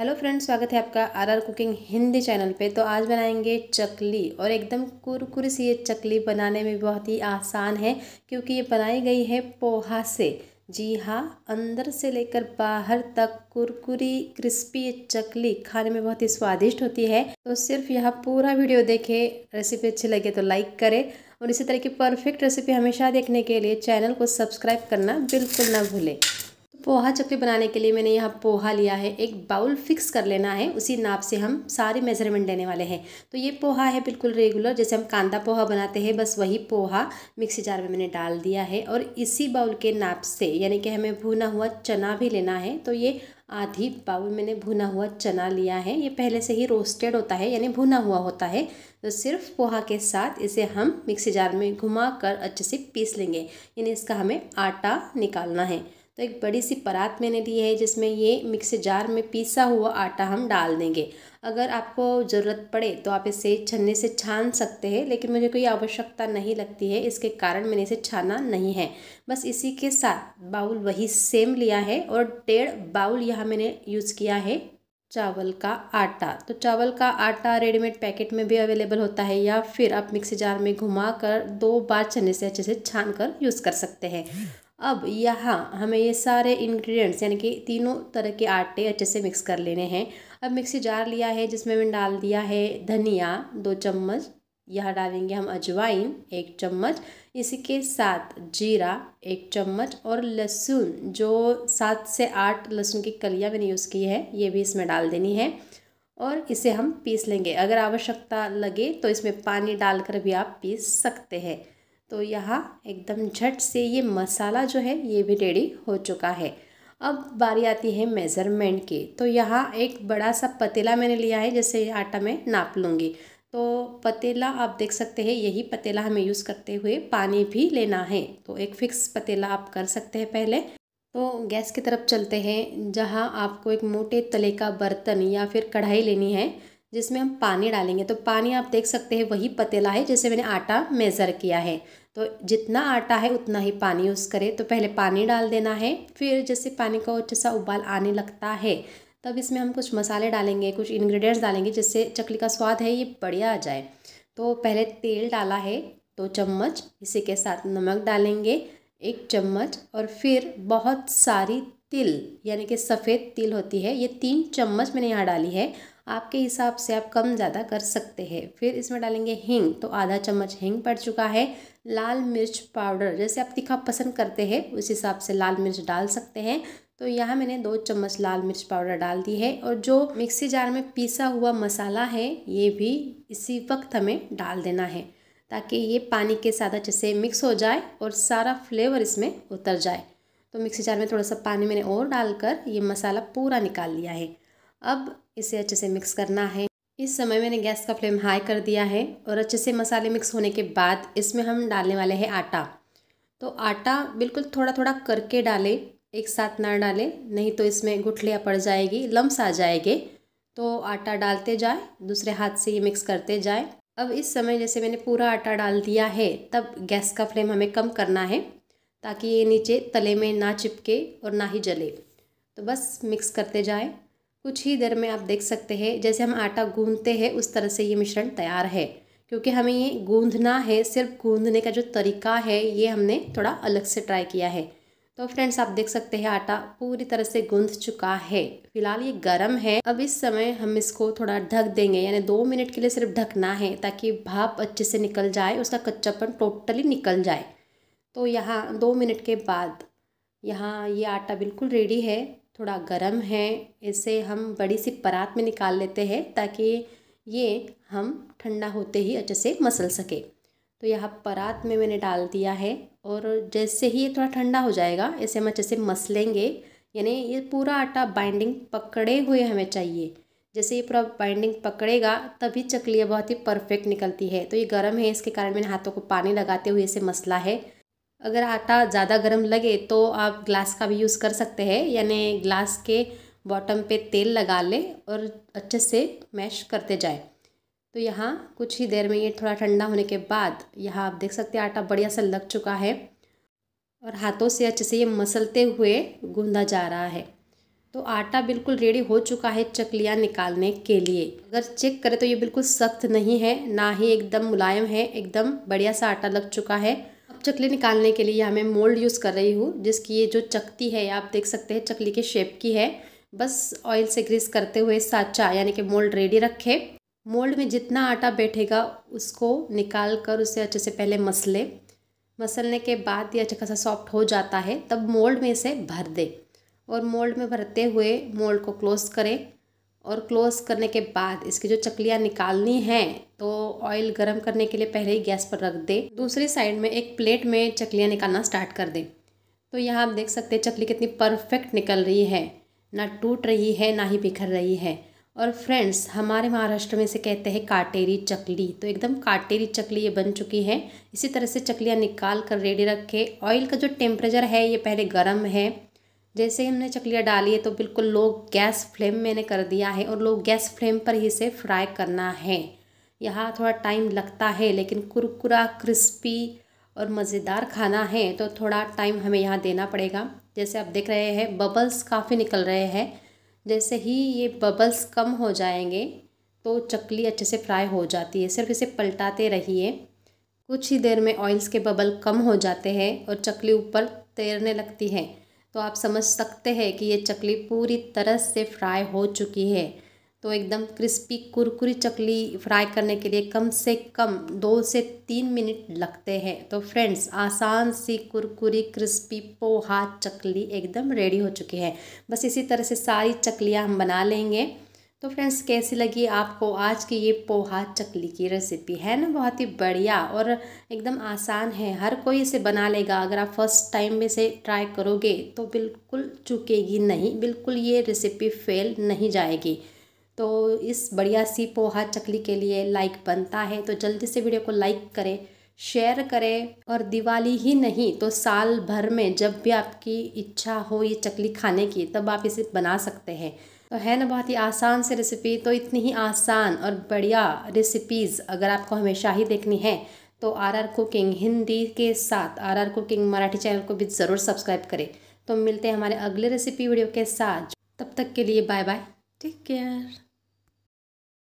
Hello friends, स्वागत है आपका आरआर कुकिंग हिंदी चैनल पे। तो आज बनाएंगे चकली और एकदम कुरकुरी सी ये चकली बनाने में बहुत ही आसान है क्योंकि ये बनाई गई है पोहा से। जी हाँ, अंदर से लेकर बाहर तक कुरकुरी क्रिस्पी ये चकली खाने में बहुत ही स्वादिष्ट होती है। तो सिर्फ यहाँ पूरा वीडियो देखें, रेसिपी अच्छी लगे तो लाइक करें और इसी तरह की परफेक्ट रेसिपी हमेशा देखने के लिए चैनल को सब्सक्राइब करना बिल्कुल ना भूलें। पोहा चकली बनाने के लिए मैंने यहाँ पोहा लिया है, एक बाउल फिक्स कर लेना है, उसी नाप से हम सारी मेजरमेंट लेने वाले हैं। तो ये पोहा है बिल्कुल रेगुलर, जैसे हम कांदा पोहा बनाते हैं, बस वही पोहा मिक्सी जार में मैंने डाल दिया है। और इसी बाउल के नाप से, यानी कि हमें भुना हुआ चना भी लेना है, तो ये आधी बाउल मैंने भुना हुआ चना लिया है। ये पहले से ही रोस्टेड होता है, यानी भुना हुआ होता है। तो सिर्फ पोहा के साथ इसे हम मिक्सी जार में घुमा कर अच्छे से पीस लेंगे, यानी इसका हमें आटा निकालना है। तो एक बड़ी सी परात मैंने ली है जिसमें ये मिक्सी जार में पीसा हुआ आटा हम डाल देंगे। अगर आपको ज़रूरत पड़े तो आप इसे छन्ने से छान सकते हैं, लेकिन मुझे कोई आवश्यकता नहीं लगती है, इसके कारण मैंने इसे छाना नहीं है। बस इसी के साथ बाउल वही सेम लिया है और 1.5 बाउल यहाँ मैंने यूज़ किया है चावल का आटा। तो चावल का आटा रेडीमेड पैकेट में भी अवेलेबल होता है, या फिर आप मिक्सी जार में घुमा कर 2 बार छन्ने से अच्छे से छान कर यूज़ कर सकते हैं। अब यहाँ हमें ये सारे इंग्रेडिएंट्स, यानी कि तीनों तरह के आटे अच्छे से मिक्स कर लेने हैं। अब मिक्सी जार लिया है जिसमें मैंने डाल दिया है धनिया 2 चम्मच, यहाँ डालेंगे हम अजवाइन 1 चम्मच, इसी के साथ जीरा 1 चम्मच और लहसुन, जो 7 से 8 लहसुन की कलियाँ मैंने यूज़ की है, ये भी इसमें डाल देनी है। और इसे हम पीस लेंगे। अगर आवश्यकता लगे तो इसमें पानी डालकर भी आप पीस सकते हैं। तो यहाँ एकदम झट से ये मसाला जो है ये भी रेडी हो चुका है। अब बारी आती है मेज़रमेंट की। तो यहाँ एक बड़ा सा पतीला मैंने लिया है, जैसे आटा मैं नाप लूँगी। तो पतीला आप देख सकते हैं, यही पतीला हमें यूज़ करते हुए पानी भी लेना है। तो एक फ़िक्स पतीला आप कर सकते हैं। पहले तो गैस की तरफ चलते हैं, जहाँ आपको एक मोटे तले का बर्तन या फिर कढ़ाई लेनी है जिसमें हम पानी डालेंगे। तो पानी आप देख सकते हैं वही पतीला है जैसे मैंने आटा मेज़र किया है। तो जितना आटा है उतना ही पानी यूज़ करें। तो पहले पानी डाल देना है, फिर जैसे पानी को अच्छा सा उबाल आने लगता है तब इसमें हम कुछ मसाले डालेंगे, कुछ इंग्रेडिएंट्स डालेंगे जिससे चकली का स्वाद है ये बढ़िया आ जाए। तो पहले तेल डाला है 2 चम्मच, इसी के साथ नमक डालेंगे 1 चम्मच और फिर बहुत सारी तिल, यानी कि सफ़ेद तिल होती है, ये 3 चम्मच मैंने यहाँ डाली है। आपके हिसाब से आप कम ज़्यादा कर सकते हैं। फिर इसमें डालेंगे हींग, तो आधा चम्मच हींग पड़ चुका है। लाल मिर्च पाउडर, जैसे आप तीखा पसंद करते हैं उस हिसाब से लाल मिर्च डाल सकते हैं। तो यहाँ मैंने 2 चम्मच लाल मिर्च पाउडर डाल दी है। और जो मिक्सी जार में पीसा हुआ मसाला है ये भी इसी वक्त हमें डाल देना है, ताकि ये पानी के साथ अच्छे से मिक्स हो जाए और सारा फ्लेवर इसमें उतर जाए। तो मिक्सी जार में थोड़ा सा पानी मैंने और डालकर ये मसाला पूरा निकाल लिया है। अब इसे अच्छे से मिक्स करना है। इस समय मैंने गैस का फ्लेम हाई कर दिया है। और अच्छे से मसाले मिक्स होने के बाद इसमें हम डालने वाले हैं आटा। तो आटा बिल्कुल थोड़ा थोड़ा करके डालें, एक साथ ना डालें, नहीं तो इसमें गुठलियाँ पड़ जाएगी, लम्स आ जाएंगे। तो आटा डालते जाए, दूसरे हाथ से ये मिक्स करते जाए। अब इस समय जैसे मैंने पूरा आटा डाल दिया है, तब गैस का फ्लेम हमें कम करना है ताकि ये नीचे तले में ना चिपके और ना ही जले। तो बस मिक्स करते जाए। कुछ ही देर में आप देख सकते हैं जैसे हम आटा गूंथते हैं उस तरह से ये मिश्रण तैयार है। क्योंकि हमें ये गूंधना है, सिर्फ गूंधने का जो तरीका है ये हमने थोड़ा अलग से ट्राई किया है। तो फ्रेंड्स, आप देख सकते हैं आटा पूरी तरह से गूंथ चुका है। फिलहाल ये गर्म है। अब इस समय हम इसको थोड़ा ढक देंगे, यानी 2 मिनट के लिए सिर्फ ढकना है ताकि भाप अच्छे से निकल जाए, उसका कच्चापन टोटली निकल जाए। तो यहाँ 2 मिनट के बाद यहाँ ये आटा बिल्कुल रेडी है, थोड़ा गर्म है। इसे हम बड़ी सी परात में निकाल लेते हैं ताकि ये हम ठंडा होते ही अच्छे से मसल सके। तो यहाँ परात में मैंने डाल दिया है और जैसे ही ये थोड़ा ठंडा हो जाएगा इसे हम अच्छे से मसलेंगे, यानी ये पूरा आटा बाइंडिंग पकड़े हुए हमें चाहिए। जैसे ये पूरा बाइंडिंग पकड़ेगा तभी चकलियाँ बहुत ही परफेक्ट निकलती है। तो ये गर्म है, इसके कारण मैंने हाथों को पानी लगाते हुए इसे मसला है। अगर आटा ज़्यादा गर्म लगे तो आप ग्लास का भी यूज़ कर सकते हैं, यानी ग्लास के बॉटम पे तेल लगा ले और अच्छे से मैश करते जाए। तो यहाँ कुछ ही देर में ये थोड़ा ठंडा होने के बाद यहाँ आप देख सकते हैं आटा बढ़िया सा लग चुका है और हाथों से अच्छे से ये मसलते हुए गूंदा जा रहा है। तो आटा बिल्कुल रेडी हो चुका है चकलियाँ निकालने के लिए। अगर चेक करें तो ये बिल्कुल सख्त नहीं है, ना ही एकदम मुलायम है, एकदम बढ़िया सा आटा लग चुका है। अब चकली निकालने के लिए मैं मोल्ड यूज़ कर रही हूँ, जिसकी ये जो चकती है आप देख सकते हैं चकली के शेप की है। बस ऑयल से ग्रीस करते हुए साँचा यानी कि मोल्ड रेडी रखे। मोल्ड में जितना आटा बैठेगा उसको निकाल कर उसे अच्छे से पहले मसलने के बाद ये अच्छा खासा सॉफ्ट हो जाता है, तब मोल्ड में इसे भर दे और मोल्ड में भरते हुए मोल्ड को क्लोज़ करें। और क्लोज़ करने के बाद इसकी जो चकलियाँ निकालनी हैं तो ऑयल गर्म करने के लिए पहले ही गैस पर रख दे। दूसरी साइड में एक प्लेट में चकलियाँ निकालना स्टार्ट कर दें। तो यहाँ आप देख सकते हैं चकली कितनी परफेक्ट निकल रही है, ना टूट रही है ना ही बिखर रही है। और फ्रेंड्स, हमारे महाराष्ट्र में इसे कहते हैं काटेरी चकली, तो एकदम काटेरी चकली ये बन चुकी है। इसी तरह से चकलियाँ निकाल कर रेडी रखे। ऑयल का जो टेम्परेचर है ये पहले गर्म है। जैसे ही हमने चकलियाँ डाली है तो बिल्कुल लो गैस फ्लेम मैंने कर दिया है और लो गैस फ्लेम पर ही इसे फ्राई करना है। यहाँ थोड़ा टाइम लगता है, लेकिन कुरकुरा क्रिस्पी और मज़ेदार खाना है तो थोड़ा टाइम हमें यहाँ देना पड़ेगा। जैसे आप देख रहे हैं बबल्स काफ़ी निकल रहे हैं। जैसे ही ये बबल्स कम हो जाएंगे तो चकली अच्छे से फ्राई हो जाती है। सिर्फ इसे पलटाते रहिए। कुछ ही देर में ऑयल्स के बबल कम हो जाते हैं और चकली ऊपर तैरने लगती है, तो आप समझ सकते हैं कि ये चकली पूरी तरह से फ्राई हो चुकी है। तो एकदम क्रिस्पी कुरकुरी चकली फ्राई करने के लिए कम से कम 2 से 3 मिनट लगते हैं। तो फ्रेंड्स, आसान सी कुरकुरी क्रिस्पी पोहा चकली एकदम रेडी हो चुकी है। बस इसी तरह से सारी चकलियाँ हम बना लेंगे। तो फ्रेंड्स, कैसी लगी आपको आज की ये पोहा चकली की रेसिपी? है ना, बहुत ही बढ़िया और एकदम आसान है, हर कोई इसे बना लेगा। अगर आप फर्स्ट टाइम में इसे ट्राई करोगे तो बिल्कुल चूकेगी नहीं, बिल्कुल ये रेसिपी फेल नहीं जाएगी। तो इस बढ़िया सी पोहा चकली के लिए लाइक बनता है, तो जल्दी से वीडियो को लाइक करें, शेयर करें। और दिवाली ही नहीं तो साल भर में जब भी आपकी इच्छा हो ये चकली खाने की, तब आप इसे बना सकते हैं। तो है ना, बहुत ही आसान सी रेसिपी। तो इतनी ही आसान और बढ़िया रेसिपीज़ अगर आपको हमेशा ही देखनी है तो आरआर कुकिंग हिंदी के साथ आरआर कुकिंग मराठी चैनल को भी ज़रूर सब्सक्राइब करें। तो मिलते हैं हमारे अगले रेसिपी वीडियो के साथ। तब तक के लिए बाय बाय, टेक केयर।